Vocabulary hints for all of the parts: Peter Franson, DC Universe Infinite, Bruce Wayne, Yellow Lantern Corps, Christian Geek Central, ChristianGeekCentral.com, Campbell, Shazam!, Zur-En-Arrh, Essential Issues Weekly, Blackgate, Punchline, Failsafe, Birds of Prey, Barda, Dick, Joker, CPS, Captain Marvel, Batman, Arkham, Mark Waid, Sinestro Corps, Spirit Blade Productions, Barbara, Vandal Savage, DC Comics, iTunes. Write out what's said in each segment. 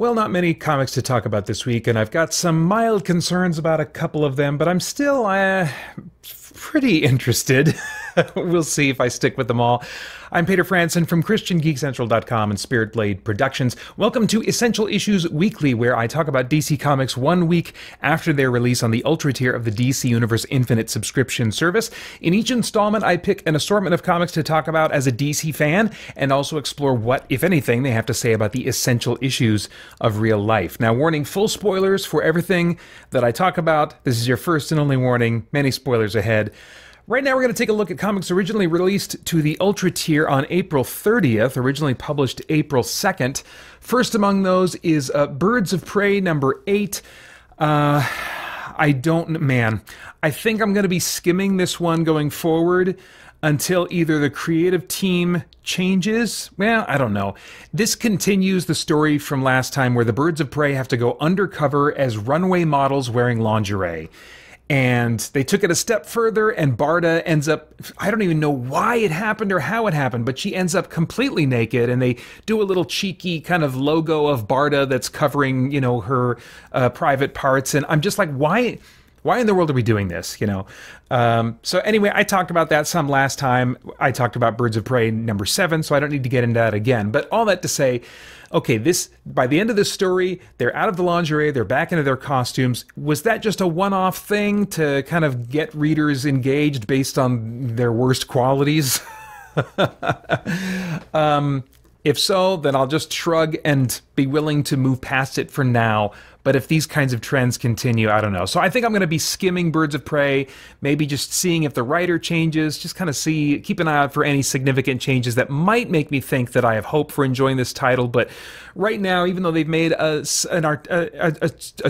Well, not many comics to talk about this week, and I've got some mild concerns about a couple of them, but I'm still pretty interested. We'll see if I stick with them all. I'm Peter Franson from ChristianGeekCentral.com and Spirit Blade Productions. Welcome to Essential Issues Weekly, where I talk about DC Comics 1 week after their release on the Ultra tier of the DC Universe Infinite subscription service. In each installment, I pick an assortment of comics to talk about as a DC fan and also explore what, if anything, they have to say about the essential issues of real life. Now, warning, full spoilers for everything that I talk about. This is your first and only warning. Many spoilers ahead. Right now, we're going to take a look at comics originally released to the Ultra tier on April 30th, originally published April 2nd. First among those is Birds of Prey, number 8. I think I'm going to be skimming this one going forward until either the creative team changes. Well, I don't know. This continues the story from last time where the Birds of Prey have to go undercover as runway models wearing lingerie. And they took it a step further, and Barda ends up, I don't even know why it happened or how it happened, but she ends up completely naked, and they do a little cheeky kind of logo of Barda that's covering, you know, her private parts. And I'm just like, why in the world are we doing this, you know? So anyway, I talked about that some last time. I talked about Birds of Prey number 7, so I don't need to get into that again. But all that to say, okay, this, by the end of this story, they're out of the lingerie, they're back into their costumes. Was that just a one-off thing to kind of get readers engaged based on their worst qualities? If so, then I'll just shrug and be willing to move past it for now. But if these kinds of trends continue, I don't know. So I think I'm going to be skimming Birds of Prey, maybe just seeing if the writer changes, just kind of see, keep an eye out for any significant changes that might make me think that I have hope for enjoying this title. But right now, even though they've made a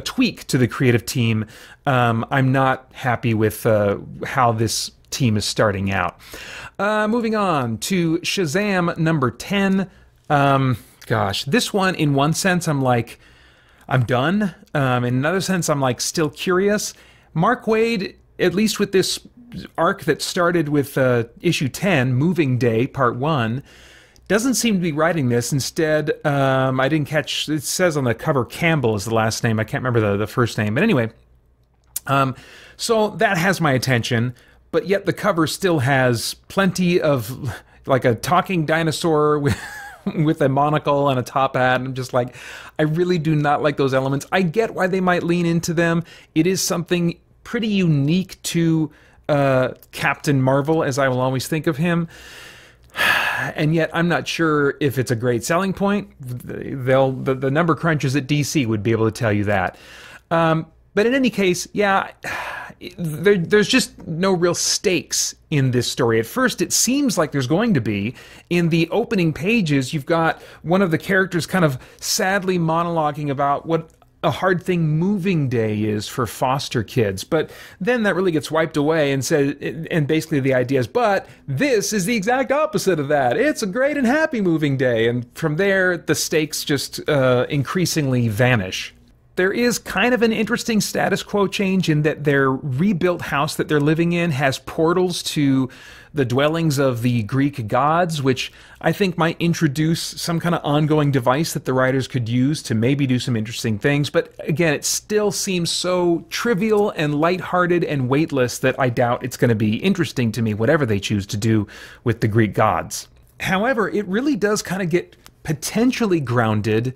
tweak to the creative team, I'm not happy with how this team is starting out. Moving on to Shazam number 10. Gosh, this one, in one sense, I'm like, I'm done. In another sense, I'm like still curious. Mark Waid, at least with this arc that started with issue 10, Moving Day, part 1, doesn't seem to be writing this. Instead, I didn't catch, it says on the cover Campbell is the last name. I can't remember the first name. But anyway, so that has my attention. But yet the cover still has plenty of, like, a talking dinosaur with a monocle and a top hat. And I'm just like, I really do not like those elements. I get why they might lean into them. It is something pretty unique to Captain Marvel, as I will always think of him. And yet I'm not sure if it's a great selling point. The number crunchers at DC would be able to tell you that. But in any case, yeah, there's just no real stakes in this story. At first, it seems like there's going to be. In the opening pages, you've got one of the characters kind of sadly monologuing about what a hard thing moving day is for foster kids. But then that really gets wiped away and said, and basically the idea is, but this is the exact opposite of that. It's a great and happy moving day. And from there, the stakes just increasingly vanish. There is kind of an interesting status quo change in that their rebuilt house that they're living in has portals to the dwellings of the Greek gods, which I think might introduce some kind of ongoing device that the writers could use to maybe do some interesting things. But again, it still seems so trivial and lighthearted and weightless that I doubt it's going to be interesting to me, whatever they choose to do with the Greek gods. However, it really does kind of get potentially grounded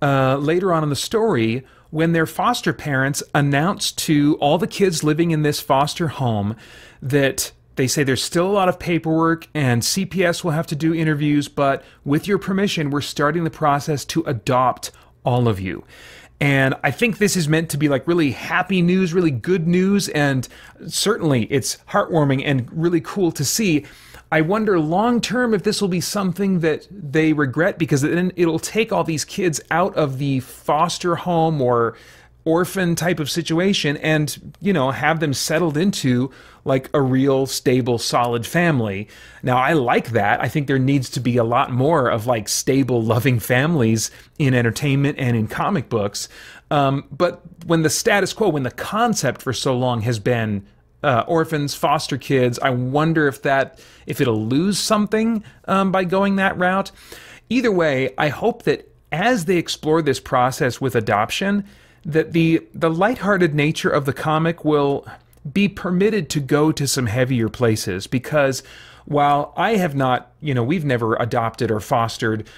later on in the story, when their foster parents announce to all the kids living in this foster home that they say there's still a lot of paperwork and CPS will have to do interviews, but with your permission, we're starting the process to adopt all of you. And I think this is meant to be like really happy news, really good news, and certainly it's heartwarming and really cool to see. I wonder long-term if this will be something that they regret, because then it'll take all these kids out of the foster home or orphan type of situation and, you know, have them settled into like a real stable, solid family. Now, I like that. I think there needs to be a lot more of like stable, loving families in entertainment and in comic books. But when the status quo, when the concept for so long has been orphans, foster kids, I wonder if it'll lose something by going that route. Either way, I hope that as they explore this process with adoption, that the lighthearted nature of the comic will be permitted to go to some heavier places, because while I have not, we've never adopted or fostered,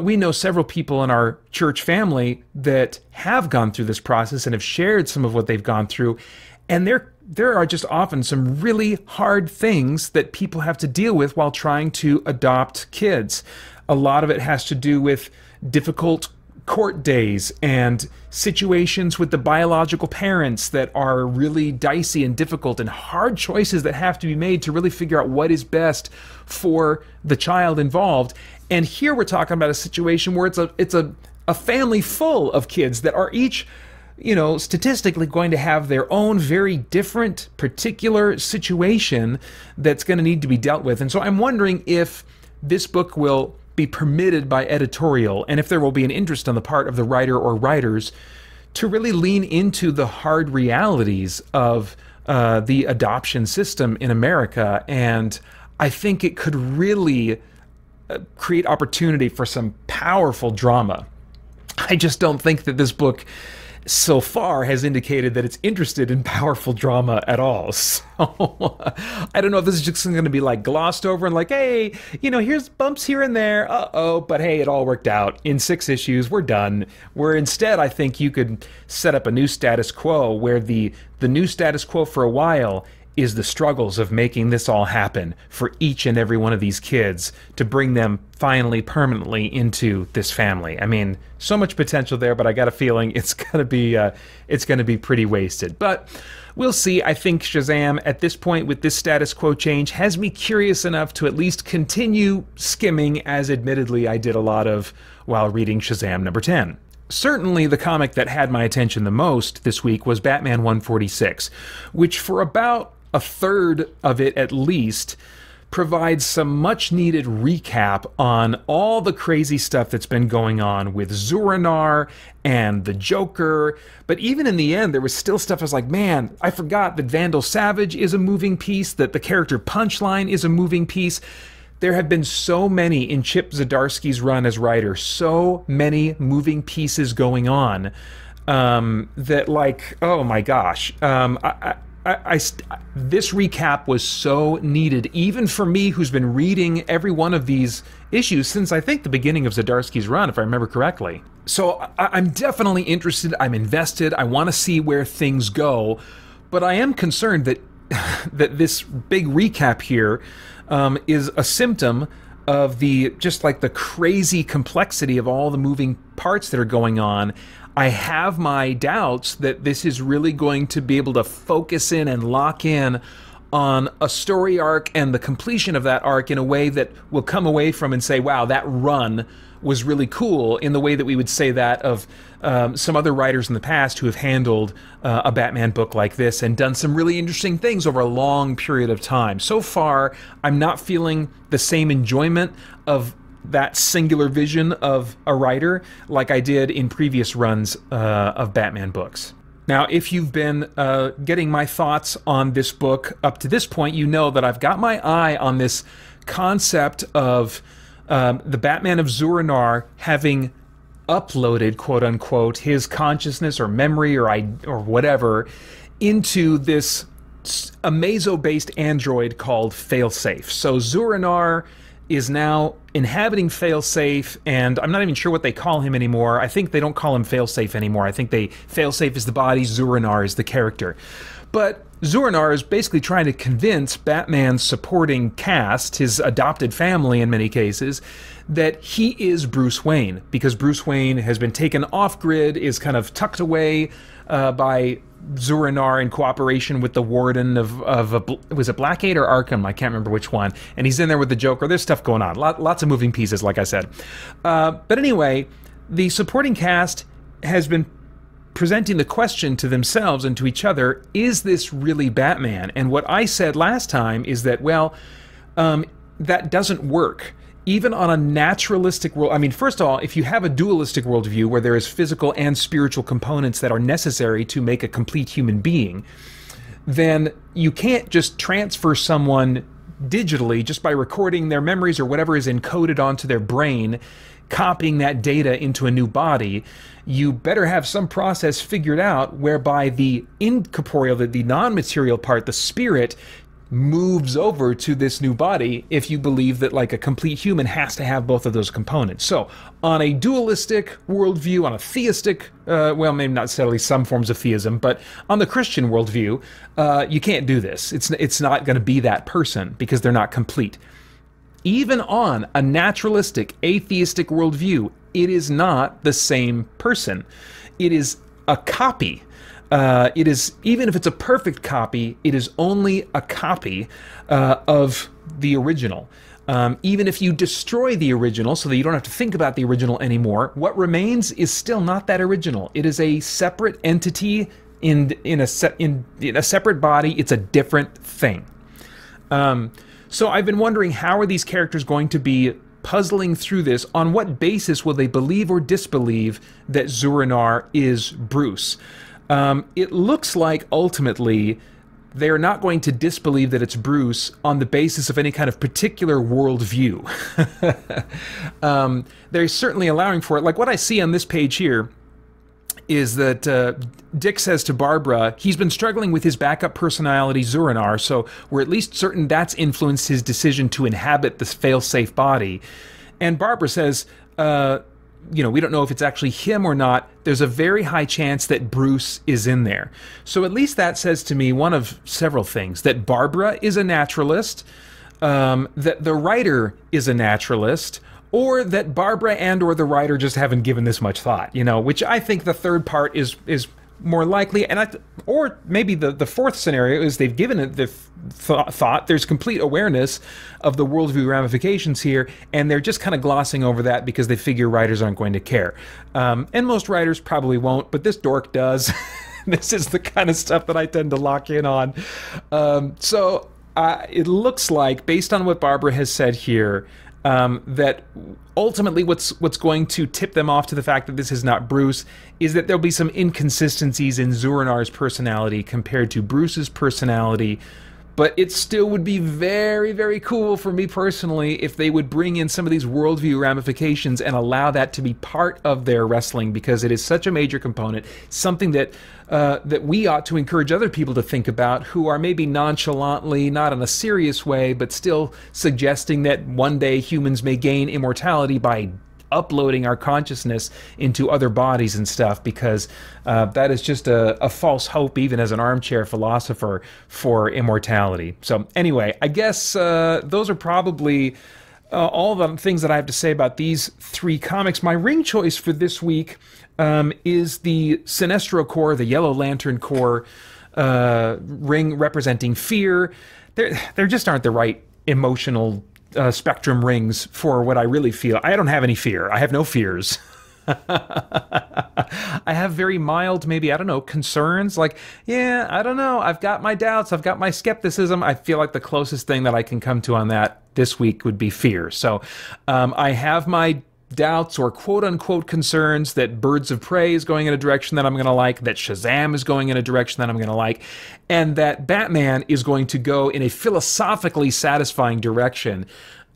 we know several people in our church family that have gone through this process and have shared some of what they've gone through, and there are just often some really hard things that people have to deal with while trying to adopt kids. A lot of it has to do with difficult court days and situations with the biological parents that are really dicey and difficult, and hard choices that have to be made to really figure out what is best for the child involved. And here we're talking about a situation where it's a family full of kids that are each, statistically going to have their own very different particular situation that's going to need to be dealt with. And so I'm wondering if this book will be permitted by editorial, and if there will be an interest on the part of the writer or writers to really lean into the hard realities of the adoption system in America. And I think it could really create opportunity for some powerful drama. I just don't think that this book so far has indicated that it's interested in powerful drama at all. So I don't know if this is just going to be like glossed over and like, hey, here's bumps here and there. Uh-oh, but hey, it all worked out. In 6 issues, we're done. Where instead, I think you could set up a new status quo where the new status quo for a while is the struggles of making this all happen for each and every one of these kids to bring them finally permanently into this family. I mean, so much potential there, but I got a feeling it's gonna be pretty wasted. But we'll see. I think Shazam! At this point, with this status quo change, has me curious enough to at least continue skimming, as admittedly I did a lot of while reading Shazam! number 10. Certainly the comic that had my attention the most this week was Batman 146, which for about a third of it at least provides some much needed recap on all the crazy stuff that's been going on with Zur-En-Arrh and the Joker. But even in the end, there was still stuff I was like, man, I forgot that Vandal Savage is a moving piece, that the character Punchline is a moving piece. There have been so many in Chip Zdarsky's run as writer, so many moving pieces going on that, like, oh my gosh, this recap was so needed, even for me, who's been reading every one of these issues since I think the beginning of Zdarsky's run, if I remember correctly. So I'm definitely interested, I'm invested, I want to see where things go, but I am concerned that, this big recap here is a symptom of just like the crazy complexity of all the moving parts that are going on. I have my doubts that this is really going to be able to focus in and lock in on a story arc and the completion of that arc in a way that we'll come away from and say, wow, that run was really cool, in the way that we would say that of some other writers in the past who have handled a Batman book like this and done some really interesting things over a long period of time. So far, I'm not feeling the same enjoyment of that singular vision of a writer like I did in previous runs of Batman books. Now, if you've been getting my thoughts on this book up to this point, you know that I've got my eye on this concept of the Batman of Zur-En-Arrh having uploaded, quote-unquote, his consciousness or memory or whatever into this Amazo-based android called Failsafe. So Zur-En-Arrh is now inhabiting Failsafe, and I'm not even sure what they call him anymore. I think they don't call him Failsafe anymore. I think Failsafe is the body, Zur-En-Arrh is the character. But Zur-En-Arrh is basically trying to convince Batman's supporting cast, his adopted family in many cases, that he is Bruce Wayne, because Bruce Wayne has been taken off-grid, is kind of tucked away by Zur-En-Arrh in cooperation with the warden was it Blackgate or Arkham? I can't remember which one. And he's in there with the Joker. There's stuff going on. Lots of moving pieces, like I said. But anyway, the supporting cast has been presenting the question to themselves and to each other, is this really Batman? And what I said last time is that, well, that doesn't work. Even on a naturalistic world, I mean, first of all, if you have a dualistic worldview where there is physical and spiritual components that are necessary to make a complete human being, then you can't just transfer someone digitally just by recording their memories or whatever is encoded onto their brain copying that data into a new body, you better have some process figured out whereby the incorporeal, the non-material part, the spirit, moves over to this new body if you believe that like a complete human has to have both of those components. So on a dualistic worldview, on a theistic, well, maybe not necessarily some forms of theism, but on the Christian worldview, you can't do this. It's not going to be that person because they're not complete. Even on a naturalistic, atheistic worldview, it is not the same person. It is a copy. It is, even if it's a perfect copy, it is only a copy of the original. Even if you destroy the original so that you don't have to think about the original anymore, what remains is still not that original. It is a separate entity in a separate body. It's a different thing. So I've been wondering, how are these characters going to be puzzling through this? On what basis will they believe or disbelieve that Zur-En-Arrh is Bruce? It looks like, ultimately, they're not going to disbelieve that it's Bruce on the basis of any kind of particular worldview. They're certainly allowing for it. Like, what I see on this page here is that Dick says to Barbara, he's been struggling with his backup personality, Zur-En-Arrh, so we're at least certain that's influenced his decision to inhabit this fail-safe body. And Barbara says, you know, we don't know if it's actually him or not. There's a very high chance that Bruce is in there. So at least that says to me one of several things: that Barbara is a naturalist, that the writer is a naturalist, or that Barbara and or the writer just haven't given this much thought, you know, which I think the third part is more likely. And or maybe the fourth scenario is they've given it the thought. There's complete awareness of the worldview ramifications here, and they're just kind of glossing over that because they figure writers aren't going to care. And most writers probably won't, but this dork does. This is the kind of stuff that I tend to lock in on. So it looks like, based on what Barbara has said here, that ultimately what's going to tip them off to the fact that this is not Bruce is that there'll be some inconsistencies in Zur-En-Arrh's personality compared to Bruce's personality. But it still would be very, very cool for me personally if they would bring in some of these worldview ramifications and allow that to be part of their wrestling, because it is such a major component, something that that we ought to encourage other people to think about who are maybe nonchalantly, not in a serious way, but still suggesting that one day humans may gain immortality by uploading our consciousness into other bodies and stuff, because that is just a false hope, even as an armchair philosopher, for immortality. So anyway, I guess those are probably all the things that I have to say about these three comics. My ring choice for this week is the Sinestro Corps, the Yellow Lantern Corps ring representing fear. There just aren't the right emotional spectrum rings for what I really feel. I don't have any fear. I have no fears. I have very mild, maybe, I don't know, concerns. Like, yeah, I don't know. I've got my doubts. I've got my skepticism. I feel like the closest thing that I can come to on that this week would be fear. So I have my doubts or quote-unquote concerns that Birds of Prey is going in a direction that I'm going to like, that Shazam is going in a direction that I'm going to like, and that Batman is going to go in a philosophically satisfying direction.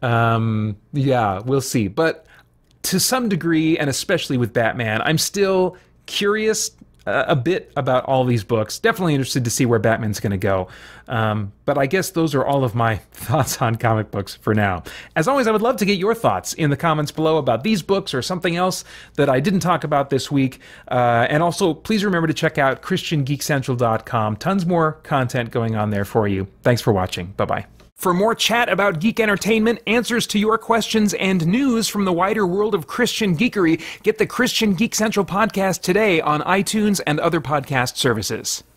Yeah, we'll see. But to some degree, and especially with Batman, I'm still curious a bit about all these books. Definitely interested to see where Batman's going to go. But I guess those are all of my thoughts on comic books for now. As always, I would love to get your thoughts in the comments below about these books or something else that I didn't talk about this week. And also, please remember to check out ChristianGeekCentral.com. Tons more content going on there for you. Thanks for watching. Bye-bye. For more chat about geek entertainment, answers to your questions, and news from the wider world of Christian geekery, get the Christian Geek Central podcast today on iTunes and other podcast services.